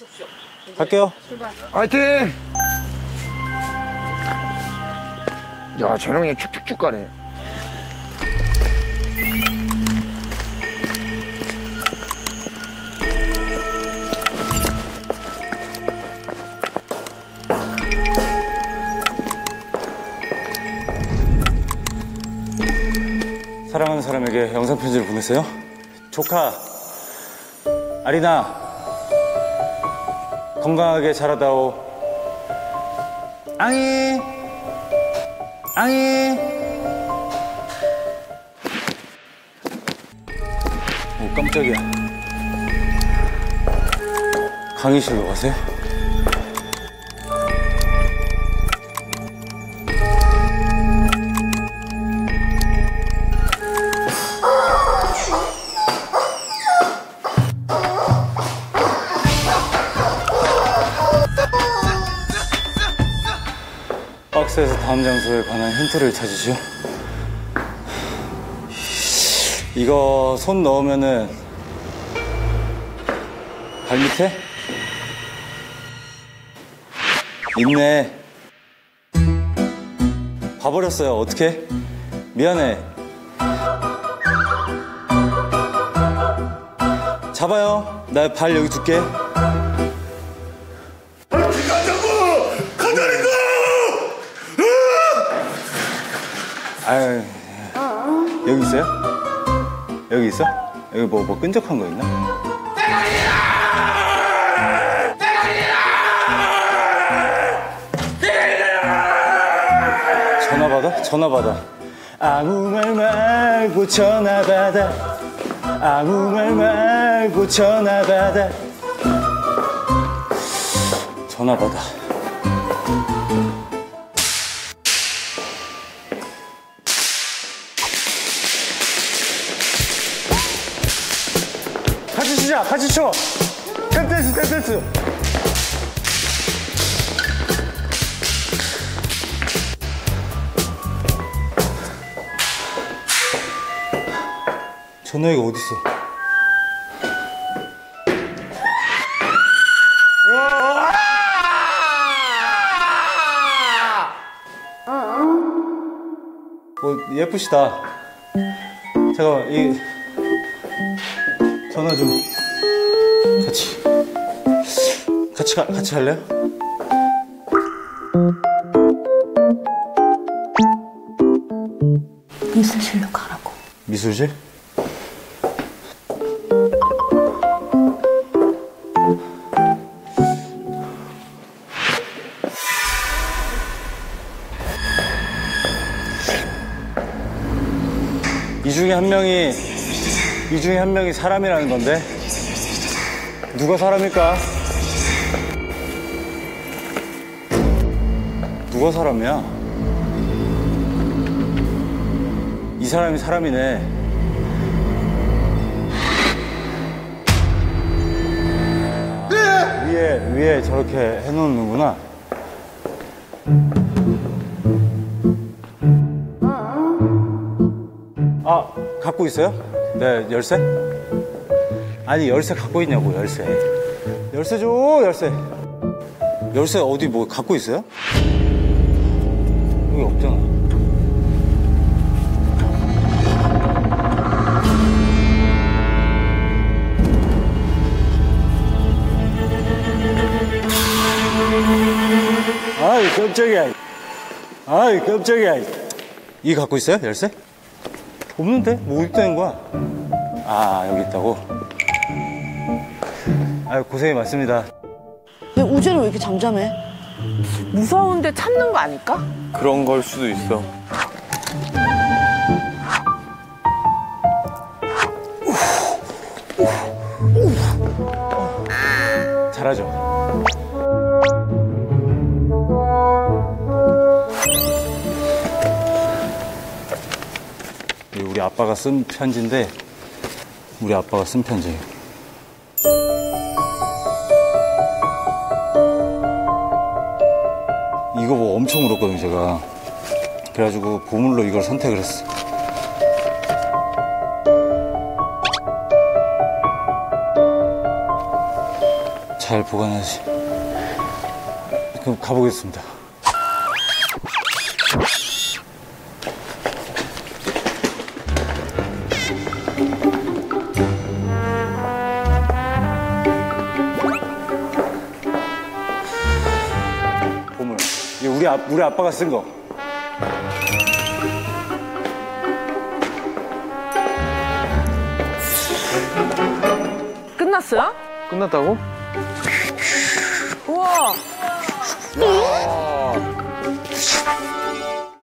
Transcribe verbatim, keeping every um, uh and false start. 마십시오. 갈게요. 출발. 화이팅! 야, 저녁에 쭉쭉쭉 가네. 사랑하는 사람에게 영상편지를 보내세요. 조카, 아리나, 건강하게 자라다오. 앙이, 앙이. 오, 깜짝이야. 강의실로 가세요? 박스에서 다음 장소에 관한 힌트를 찾으시오. 이거 손 넣으면은 발 밑에? 있네. 봐버렸어요. 어떡해? 미안해. 잡아요. 나 발 여기 둘게. 아유, 여기 있어요? 여기 있어? 여기 뭐, 뭐 끈적한 거 있나? 대가리야! 대가리야! 대가리야! 전화 받아? 전화 받아. 아무 말 말고 전화 받아. 아무 말 말고 전화 받아. 전화 받아. 같이 추자, 같이 춰! 탭댄스, 탭댄스! 전화기가 어딨어? 어, 예쁘시다. 잠깐만, 이... 전화 좀 같이 같이 가, 같이 할래요? 미술실로 가라고. 미술실? 이 중에 한 명이 이 중에 한 명이 사람이라는 건데 누가 사람일까? 누가 사람이야? 이 사람이 사람이네. 아, 위에 위에 저렇게 해놓는구나. 아, 갖고 있어요? 네, 열쇠? 아니, 열쇠 갖고 있냐고, 열쇠. 열쇠 줘, 열쇠. 열쇠 어디 뭐 갖고 있어요? 여기 없잖아. 아이, 깜짝이야. 아이, 깜짝이야. 이거 갖고 있어요, 열쇠? 없는데? 뭐 어디 있다는 거야? 아, 여기 있다고? 아유, 고생이 많습니다. 근데 우재는 왜 이렇게 잠잠해? 무서운데 참는 거 아닐까? 그런 걸 수도 있어. 잘하죠? 우리 아빠가 쓴 편지인데 우리 아빠가 쓴 편지. 이거 뭐 엄청 울었거든요, 제가. 그래가지고 보물로 이걸 선택을 했어. 잘 보관하시. 그럼 가보겠습니다. 보물. 이거 우리, 아, 우리 아빠가 쓴 거. 끝났어요? 끝났다고? 우와. 우와.